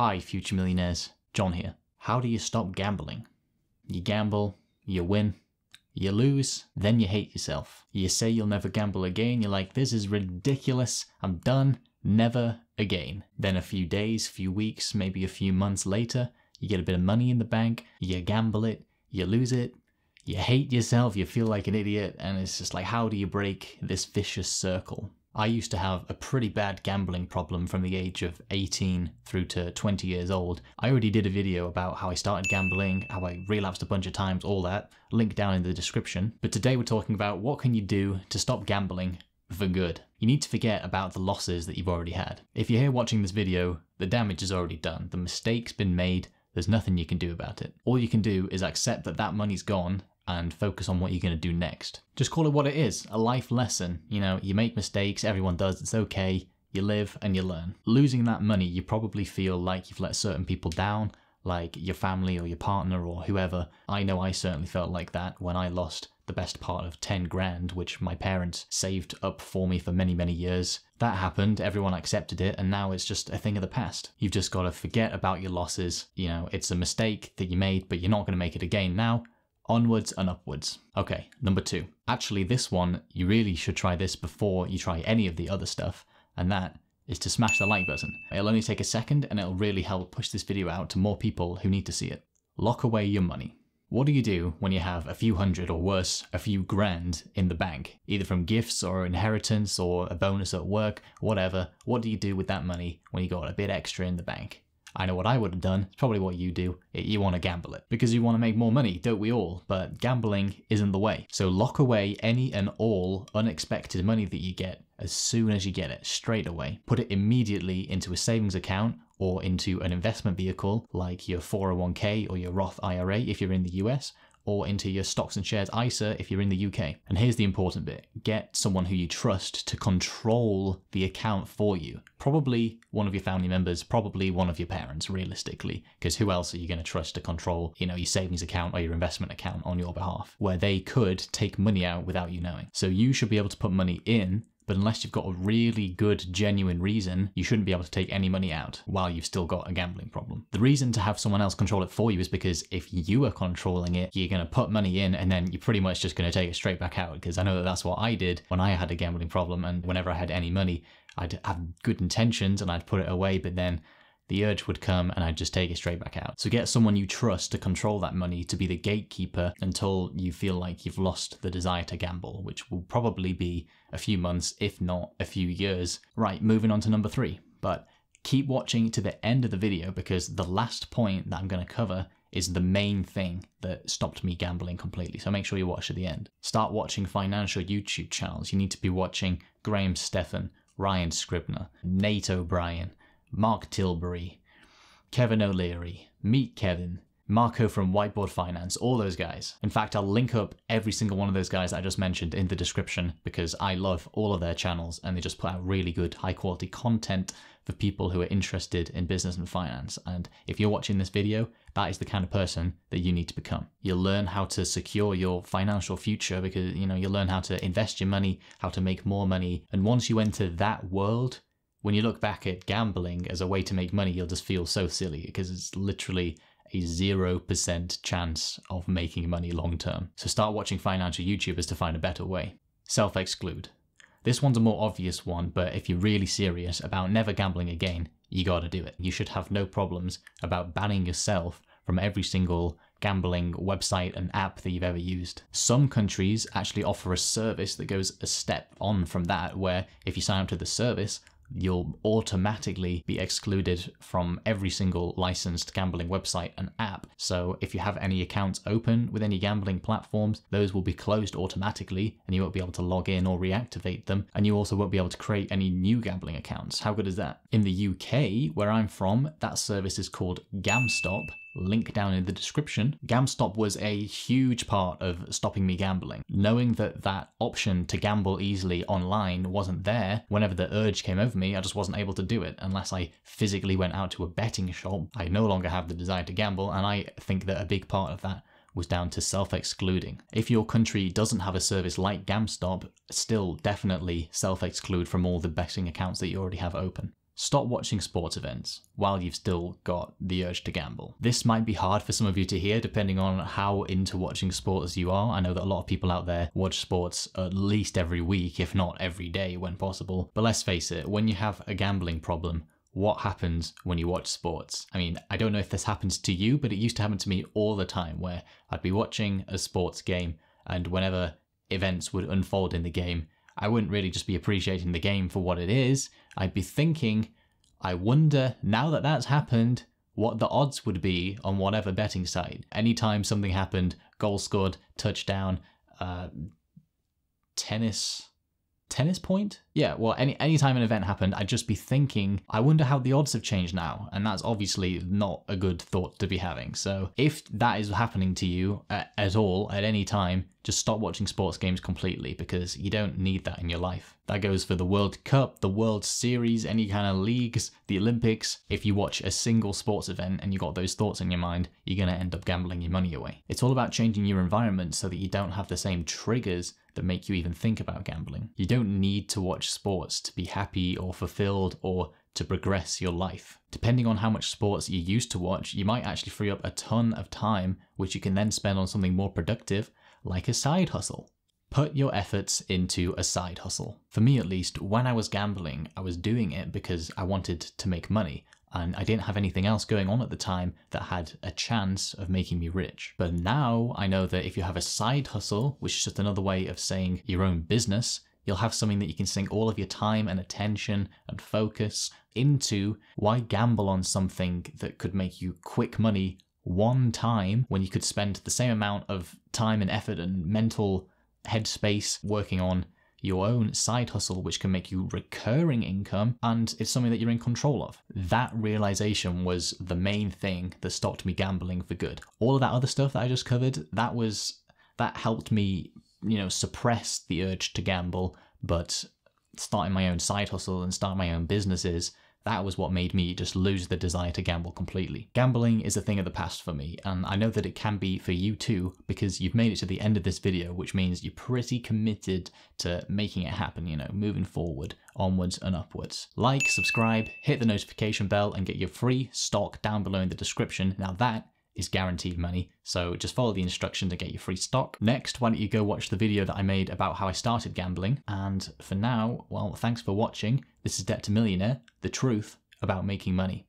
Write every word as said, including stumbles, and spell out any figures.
Hi, future millionaires. John here. How do you stop gambling? You gamble, you win, you lose, then you hate yourself. You say you'll never gamble again, you're like, this is ridiculous, I'm done, never again. Then a few days, few weeks, maybe a few months later, you get a bit of money in the bank, you gamble it, you lose it, you hate yourself, you feel like an idiot, and it's just like, how do you break this vicious circle? I used to have a pretty bad gambling problem from the age of eighteen through to twenty years old. I already did a video about how I started gambling, how I relapsed a bunch of times, all that. Link down in the description. But today we're talking about what can you do to stop gambling for good. You need to forget about the losses that you've already had. If you're here watching this video, the damage is already done. The mistake's been made. There's nothing you can do about it. All you can do is accept that that money's gone and focus on what you're going to do next. Just call it what it is, a life lesson. You know, you make mistakes, everyone does, it's okay, you live and you learn. Losing that money, you probably feel like you've let certain people down, like your family or your partner or whoever. I know I certainly felt like that when I lost the best part of ten grand, which my parents saved up for me for many, many years. That happened, everyone accepted it, and now it's just a thing of the past. You've just got to forget about your losses. You know, it's a mistake that you made, but you're not going to make it again now. Onwards and upwards. Okay, number two. Actually, this one, you really should try this before you try any of the other stuff, and that is to smash the like button. It'll only take a second and it'll really help push this video out to more people who need to see it. Lock away your money. What do you do when you have a few hundred or worse, a few grand in the bank, either from gifts or inheritance or a bonus at work, whatever? What do you do with that money when you got a bit extra in the bank? I know what I would have done, it's probably what you do. You want to gamble it. Because you want to make more money, don't we all? But gambling isn't the way. So lock away any and all unexpected money that you get as soon as you get it, straight away. Put it immediately into a savings account or into an investment vehicle like your four oh one K or your Roth I R A if you're in the U S, or into your stocks and shares I S A if you're in the U K. And here's the important bit. Get someone who you trust to control the account for you. Probably one of your family members, probably one of your parents, realistically, because who else are you going to trust to control, you know, your savings account or your investment account on your behalf, where they could take money out without you knowing. So you should be able to put money in, but unless you've got a really good, genuine reason, you shouldn't be able to take any money out while you've still got a gambling problem. The reason to have someone else control it for you is because if you are controlling it, you're going to put money in and then you're pretty much just going to take it straight back out, because I know that that's what I did when I had a gambling problem, and whenever I had any money, I'd have good intentions and I'd put it away, but then the urge would come and I'd just take it straight back out. So get someone you trust to control that money, to be the gatekeeper until you feel like you've lost the desire to gamble, which will probably be a few months, if not a few years. Right, moving on to number three. But keep watching to the end of the video, because the last point that I'm going to cover is the main thing that stopped me gambling completely. So make sure you watch to the end. Start watching financial YouTube channels. You need to be watching Graham Stephan, Ryan Scribner, Nate O'Brien, Mark Tilbury, Kevin O'Leary, Meet Kevin, Marco from Whiteboard Finance, all those guys. In fact, I'll link up every single one of those guys that I just mentioned in the description, because I love all of their channels and they just put out really good, high quality content for people who are interested in business and finance. And if you're watching this video, that is the kind of person that you need to become. You'll learn how to secure your financial future, because, you know, you'll learn how to invest your money, how to make more money. And once you enter that world, when you look back at gambling as a way to make money, you'll just feel so silly, because it's literally a zero percent chance of making money long term. So start watching financial YouTubers to find a better way. Self-exclude. This one's a more obvious one, but if you're really serious about never gambling again, you gotta do it. You should have no problems about banning yourself from every single gambling website and app that you've ever used. Some countries actually offer a service that goes a step on from that, where if you sign up to the service, you'll automatically be excluded from every single licensed gambling website and app. So if you have any accounts open with any gambling platforms, those will be closed automatically and you won't be able to log in or reactivate them. And you also won't be able to create any new gambling accounts. How good is that? In the U K, where I'm from, that service is called GamStop. Link down in the description. GamStop was a huge part of stopping me gambling. Knowing that that option to gamble easily online wasn't there, whenever the urge came over me, I just wasn't able to do it unless I physically went out to a betting shop. I no longer have the desire to gamble, and I think that a big part of that was down to self-excluding. If your country doesn't have a service like GamStop, still definitely self-exclude from all the betting accounts that you already have open. Stop watching sports events while you've still got the urge to gamble. This might be hard for some of you to hear depending on how into watching sports you are. I know that a lot of people out there watch sports at least every week, if not every day when possible. But let's face it, when you have a gambling problem, what happens when you watch sports? I mean, I don't know if this happens to you, but it used to happen to me all the time where I'd be watching a sports game and whenever events would unfold in the game, I wouldn't really just be appreciating the game for what it is. I'd be thinking, I wonder, now that that's happened, what the odds would be on whatever betting site. Anytime something happened, goal scored, touchdown, uh, tennis, tennis point? Yeah, well, any anytime an event happened, I'd just be thinking, I wonder how the odds have changed now. And that's obviously not a good thought to be having. So if that is happening to you at, at all, at any time, just stop watching sports games completely because you don't need that in your life. That goes for the World Cup, the World Series, any kind of leagues, the Olympics. If you watch a single sports event and you got those thoughts in your mind, you're going to end up gambling your money away. It's all about changing your environment so that you don't have the same triggers that make you even think about gambling. You don't need to watch sports to be happy or fulfilled or to progress your life. Depending on how much sports you used to watch, you might actually free up a ton of time, which you can then spend on something more productive, like a side hustle. Put your efforts into a side hustle. For me at least, when I was gambling, I was doing it because I wanted to make money, and I didn't have anything else going on at the time that had a chance of making me rich. But now I know that if you have a side hustle, which is just another way of saying your own business, you'll have something that you can sink all of your time and attention and focus into. Why gamble on something that could make you quick money one time when you could spend the same amount of time and effort and mental headspace working on your own side hustle, which can make you recurring income, and it's something that you're in control of? That realization was the main thing that stopped me gambling for good. All of that other stuff that I just covered, that was, that helped me, you know, suppress the urge to gamble, but starting my own side hustle and starting my own businesses, that was what made me just lose the desire to gamble completely. Gambling is a thing of the past for me, and I know that it can be for you too, because you've made it to the end of this video, which means you're pretty committed to making it happen, you know, moving forward, onwards and upwards. Like, subscribe, hit the notification bell, and get your free stock down below in the description. Now that is guaranteed money, so just follow the instruction to get your free stock. Next, why don't you go watch the video that I made about how I started gambling, and for now, well, thanks for watching. This is Debt to Millionaire, the truth about making money.